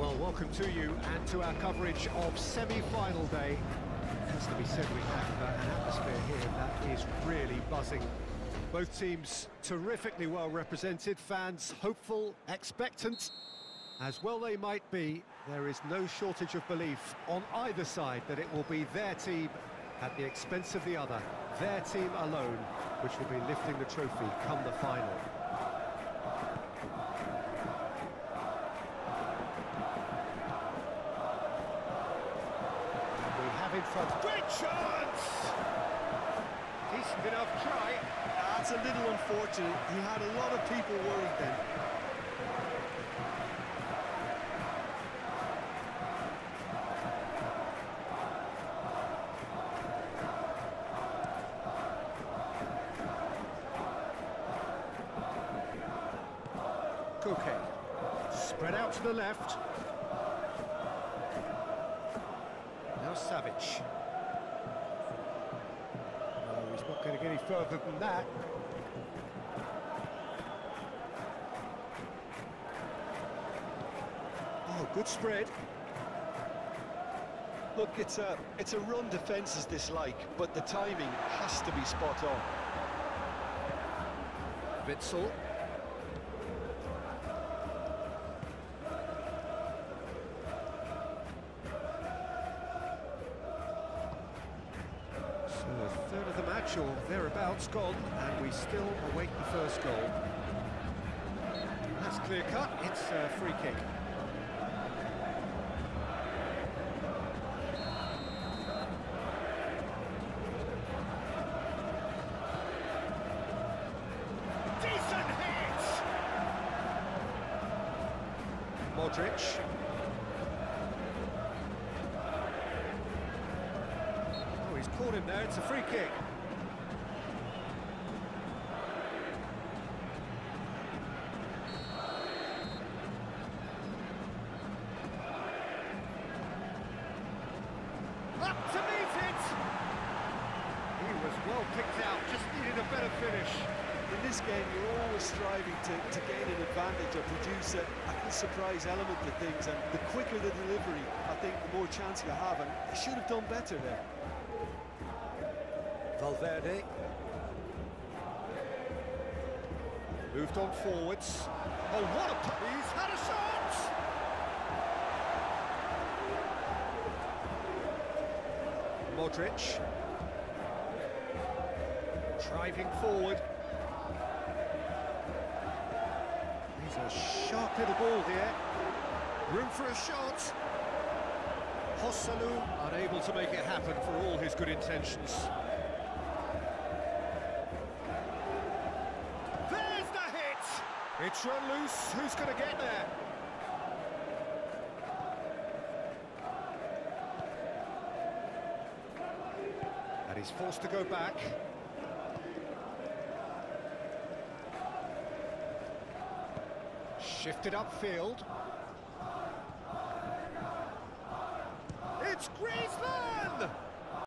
Well, welcome to you and to our coverage of semi-final day. It has to be said, we have an atmosphere here that is really buzzing. Both teams terrifically well represented, fans hopeful, expectant. As well they might be, there is no shortage of belief on either side that it will be their team at the expense of the other, their team alone, which will be lifting the trophy come the final. And we have in front, great chance! Decent enough try. That's a little unfortunate, he had a lot of people worried then. Spread out to the left. Now Savage. No, he's not going to get any further than that. Oh, good spread. Look, it's a run defence is dislike, but the timing has to be spot on. Bitzel. Or thereabouts gone, and we still await the first goal. That's clear cut, it's a free kick. Decent hit! Modric. Oh, he's caught him there, it's a free kick. Well picked out, just needed a better finish. In this game, you're always striving to gain an advantage or produce a surprise element to things, and the quicker the delivery, I think, the more chance you have, and they should have done better there. Valverde. Moved on forwards. Oh, what a play! He's had a shot! Modric. Driving forward. He's a sharp hit of ball here. Room for a shot. Joselu unable to make it happen for all his good intentions. There's the hit! It's run loose. Who's going to get there? And he's forced to go back. Shifted upfield. It's Griezmann!